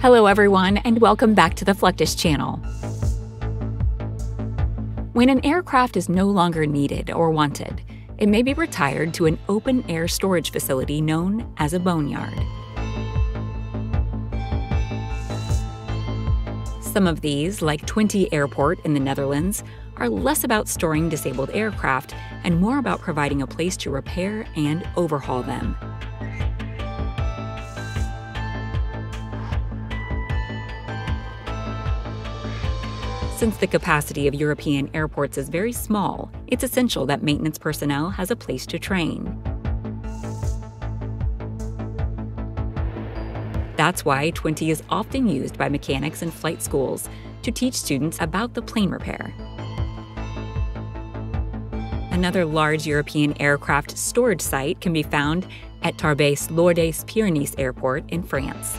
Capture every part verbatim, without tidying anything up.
Hello everyone, and welcome back to the Fluctus Channel. When an aircraft is no longer needed or wanted, it may be retired to an open-air storage facility known as a boneyard. Some of these, like Twente Airport in the Netherlands, are less about storing disabled aircraft and more about providing a place to repair and overhaul them. Since the capacity of European airports is very small, it's essential that maintenance personnel has a place to train. That's why Twente is often used by mechanics and flight schools to teach students about the plane repair. Another large European aircraft storage site can be found at Tarbes-Lourdes-Pyrénées Airport in France.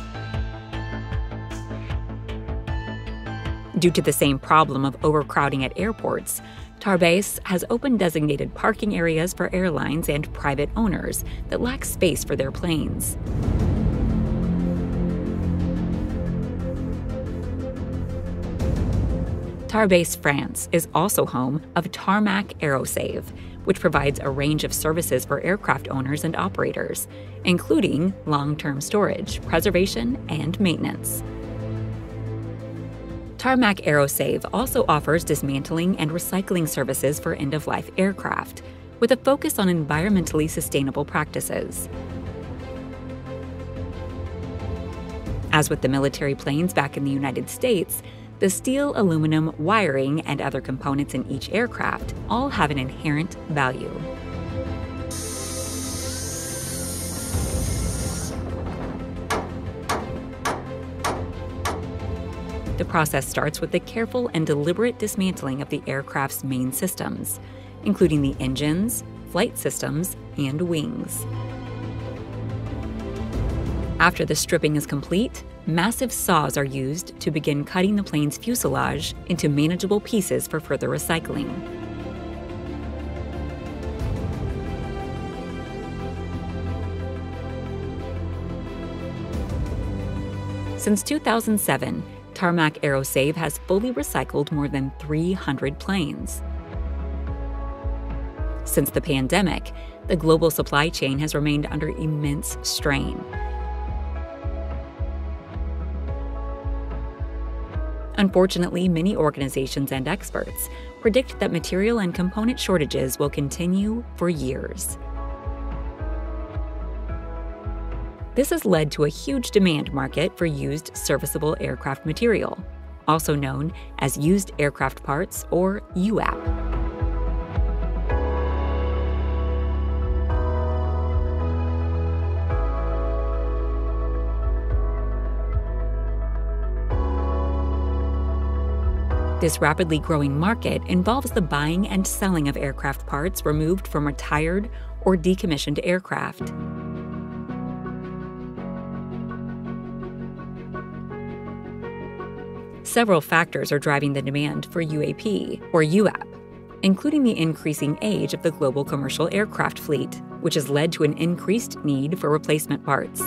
Due to the same problem of overcrowding at airports, Tarbes has open designated parking areas for airlines and private owners that lack space for their planes. Tarbes, France is also home of Tarmac AeroSave, which provides a range of services for aircraft owners and operators, including long-term storage, preservation, and maintenance. Tarmac AeroSave also offers dismantling and recycling services for end-of-life aircraft, with a focus on environmentally sustainable practices. As with the military planes back in the United States, the steel, aluminum, wiring, and other components in each aircraft all have an inherent value. The process starts with the careful and deliberate dismantling of the aircraft's main systems, including the engines, flight systems, and wings. After the stripping is complete, massive saws are used to begin cutting the plane's fuselage into manageable pieces for further recycling. Since two thousand seven, Tarmac AeroSave has fully recycled more than three hundred planes. Since the pandemic, the global supply chain has remained under immense strain. Unfortunately, many organizations and experts predict that material and component shortages will continue for years. This has led to a huge demand market for used serviceable aircraft material, also known as used aircraft parts or U A P. This rapidly growing market involves the buying and selling of aircraft parts removed from retired or decommissioned aircraft. Several factors are driving the demand for U A P or U A P, including the increasing age of the global commercial aircraft fleet, which has led to an increased need for replacement parts.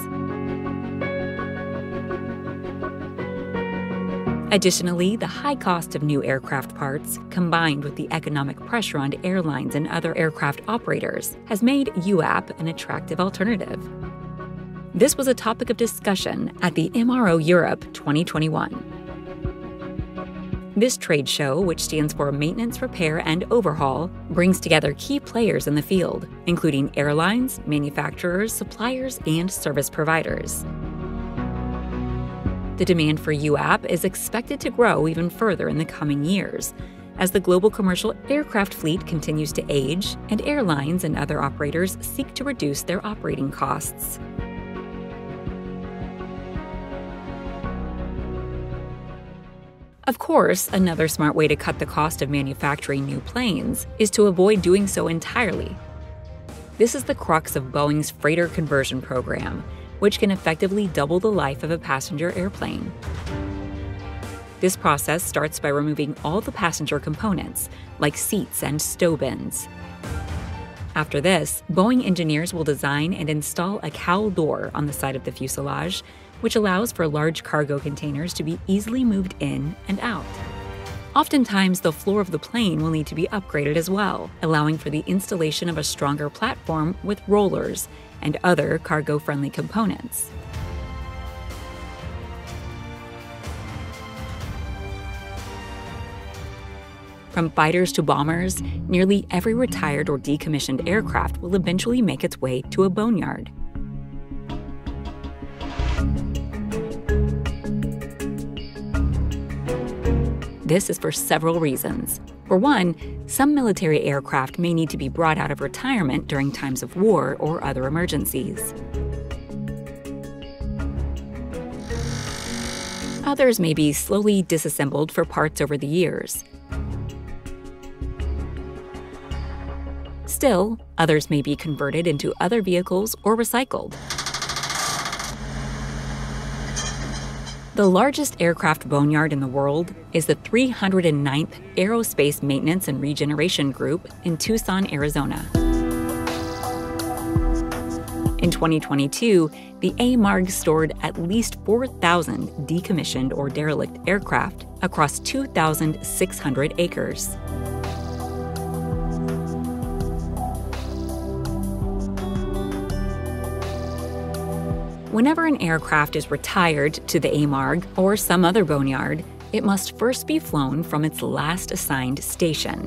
Additionally, the high cost of new aircraft parts, combined with the economic pressure on airlines and other aircraft operators, has made U A P an attractive alternative. This was a topic of discussion at the M R O Europe twenty twenty-one. This trade show, which stands for Maintenance, Repair, and Overhaul, brings together key players in the field, including airlines, manufacturers, suppliers, and service providers. The demand for U A P is expected to grow even further in the coming years, as the global commercial aircraft fleet continues to age and airlines and other operators seek to reduce their operating costs. Of course, another smart way to cut the cost of manufacturing new planes is to avoid doing so entirely. This is the crux of Boeing's freighter conversion program, which can effectively double the life of a passenger airplane. This process starts by removing all the passenger components, like seats and stow bins. After this, Boeing engineers will design and install a cowl door on the side of the fuselage, which allows for large cargo containers to be easily moved in and out. Oftentimes, the floor of the plane will need to be upgraded as well, allowing for the installation of a stronger platform with rollers and other cargo-friendly components. From fighters to bombers, nearly every retired or decommissioned aircraft will eventually make its way to a boneyard. This is for several reasons. For one, some military aircraft may need to be brought out of retirement during times of war or other emergencies. Others may be slowly disassembled for parts over the years. Still, others may be converted into other vehicles or recycled. The largest aircraft boneyard in the world is the three hundred ninth Aerospace Maintenance and Regeneration Group in Tucson, Arizona. In twenty twenty-two, the A MARG stored at least four thousand decommissioned or derelict aircraft across two thousand six hundred acres. Whenever an aircraft is retired to the A MARG or some other boneyard, it must first be flown from its last assigned station.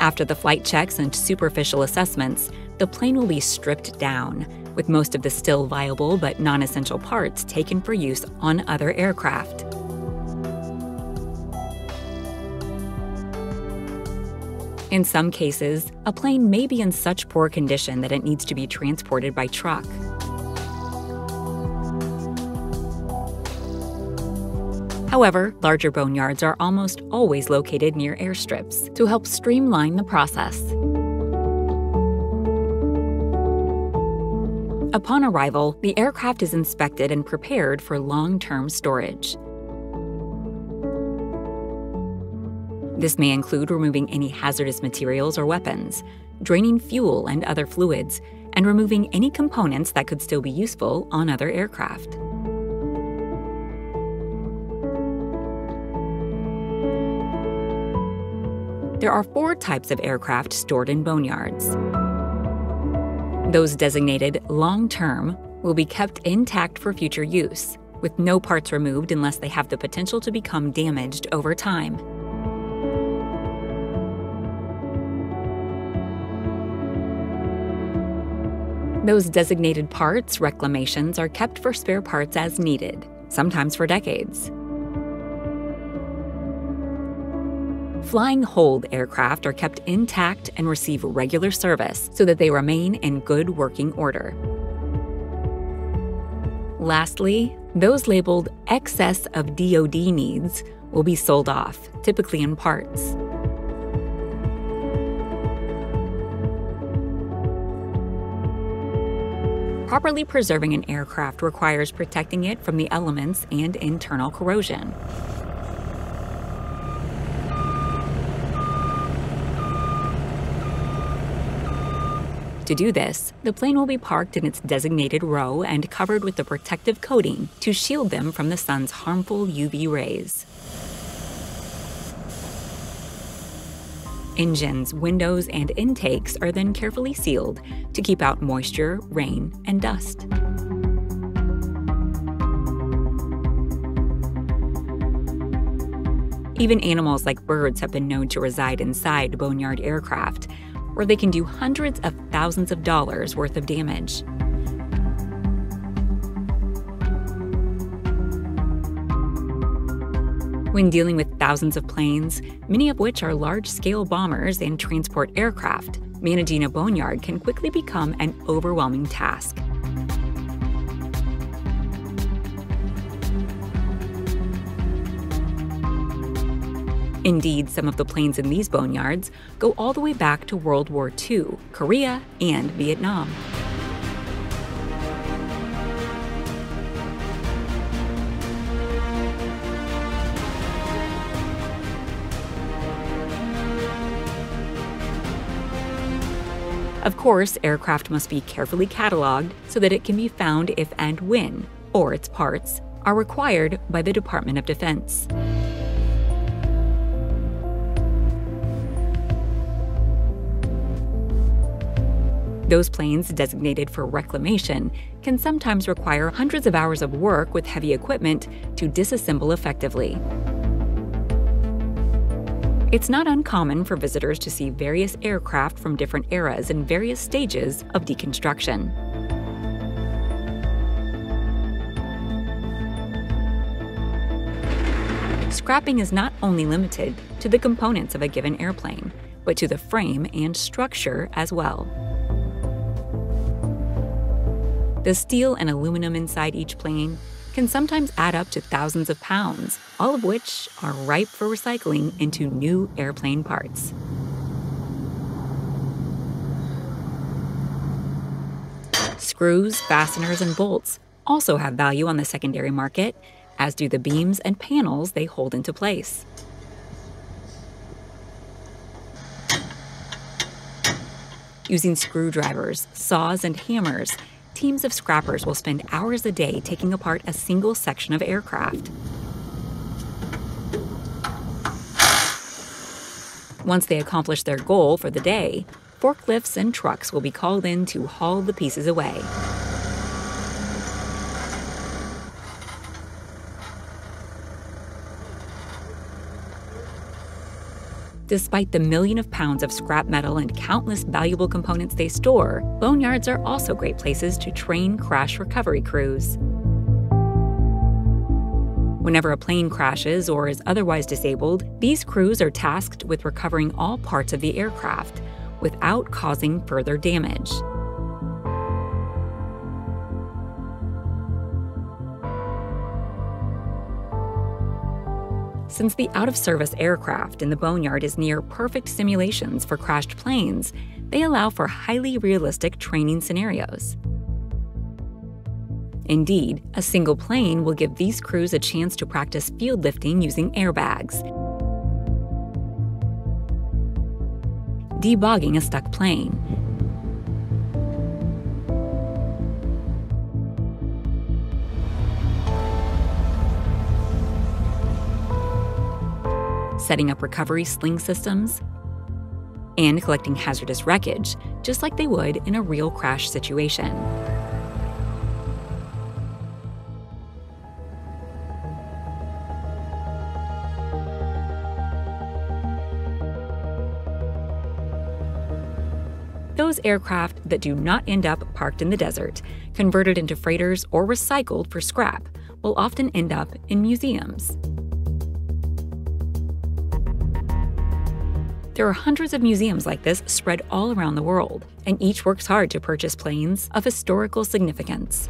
After the flight checks and superficial assessments, the plane will be stripped down, with most of the still viable but non-essential parts taken for use on other aircraft. In some cases, a plane may be in such poor condition that it needs to be transported by truck. However, larger boneyards are almost always located near airstrips to help streamline the process. Upon arrival, the aircraft is inspected and prepared for long-term storage. This may include removing any hazardous materials or weapons, draining fuel and other fluids, and removing any components that could still be useful on other aircraft. There are four types of aircraft stored in boneyards. Those designated long-term will be kept intact for future use, with no parts removed unless they have the potential to become damaged over time. Those designated parts, reclamations, are kept for spare parts as needed, sometimes for decades. Flying hold aircraft are kept intact and receive regular service so that they remain in good working order. Lastly, those labeled excess of D O D needs will be sold off, typically in parts. Properly preserving an aircraft requires protecting it from the elements and internal corrosion. To do this, the plane will be parked in its designated row and covered with a protective coating to shield them from the sun's harmful U V rays. Engines, windows, and intakes are then carefully sealed to keep out moisture, rain, and dust. Even animals like birds have been known to reside inside boneyard aircraft, where they can do hundreds of thousands of dollars worth of damage. When dealing with thousands of planes, many of which are large-scale bombers and transport aircraft, managing a boneyard can quickly become an overwhelming task. Indeed, some of the planes in these boneyards go all the way back to World War Two, Korea, and Vietnam. Of course, aircraft must be carefully cataloged so that it can be found if and when, or its parts, are required by the Department of Defense. Those planes designated for reclamation can sometimes require hundreds of hours of work with heavy equipment to disassemble effectively. It's not uncommon for visitors to see various aircraft from different eras in various stages of deconstruction. Scrapping is not only limited to the components of a given airplane, but to the frame and structure as well. The steel and aluminum inside each plane can sometimes add up to thousands of pounds, all of which are ripe for recycling into new airplane parts. Screws, fasteners, and bolts also have value on the secondary market, as do the beams and panels they hold into place. Using screwdrivers, saws, and hammers, teams of scrappers will spend hours a day taking apart a single section of aircraft. Once they accomplish their goal for the day, forklifts and trucks will be called in to haul the pieces away. Despite the million of pounds of scrap metal and countless valuable components they store, boneyards are also great places to train crash recovery crews. Whenever a plane crashes or is otherwise disabled, these crews are tasked with recovering all parts of the aircraft without causing further damage. Since the out-of-service aircraft in the boneyard is near perfect simulations for crashed planes, they allow for highly realistic training scenarios. Indeed, a single plane will give these crews a chance to practice field lifting using airbags, debogging a stuck plane, setting up recovery sling systems, and collecting hazardous wreckage, just like they would in a real crash situation. Those aircraft that do not end up parked in the desert, converted into freighters, or recycled for scrap, will often end up in museums. There are hundreds of museums like this spread all around the world, and each works hard to purchase planes of historical significance.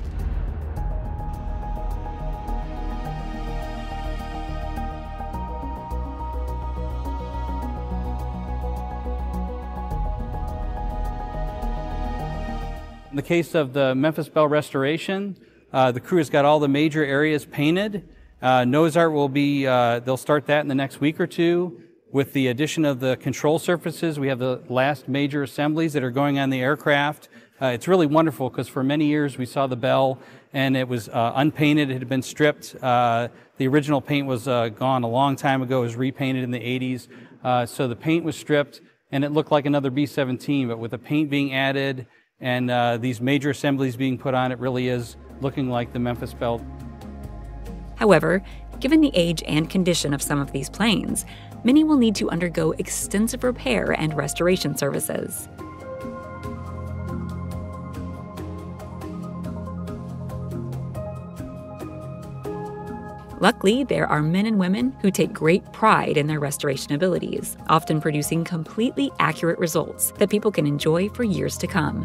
In the case of the Memphis Belle restoration, uh, the crew has got all the major areas painted. Uh, nose art will be, uh, they'll start that in the next week or two. With the addition of the control surfaces, we have the last major assemblies that are going on the aircraft. Uh, it's really wonderful because for many years we saw the Belle and it was uh, unpainted, it had been stripped. Uh, the original paint was uh, gone a long time ago, it was repainted in the eighties. Uh, so the paint was stripped and it looked like another B seventeen, but with the paint being added and uh, these major assemblies being put on, it really is looking like the Memphis Belle. However, given the age and condition of some of these planes, many will need to undergo extensive repair and restoration services. Luckily, there are men and women who take great pride in their restoration abilities, often producing completely accurate results that people can enjoy for years to come.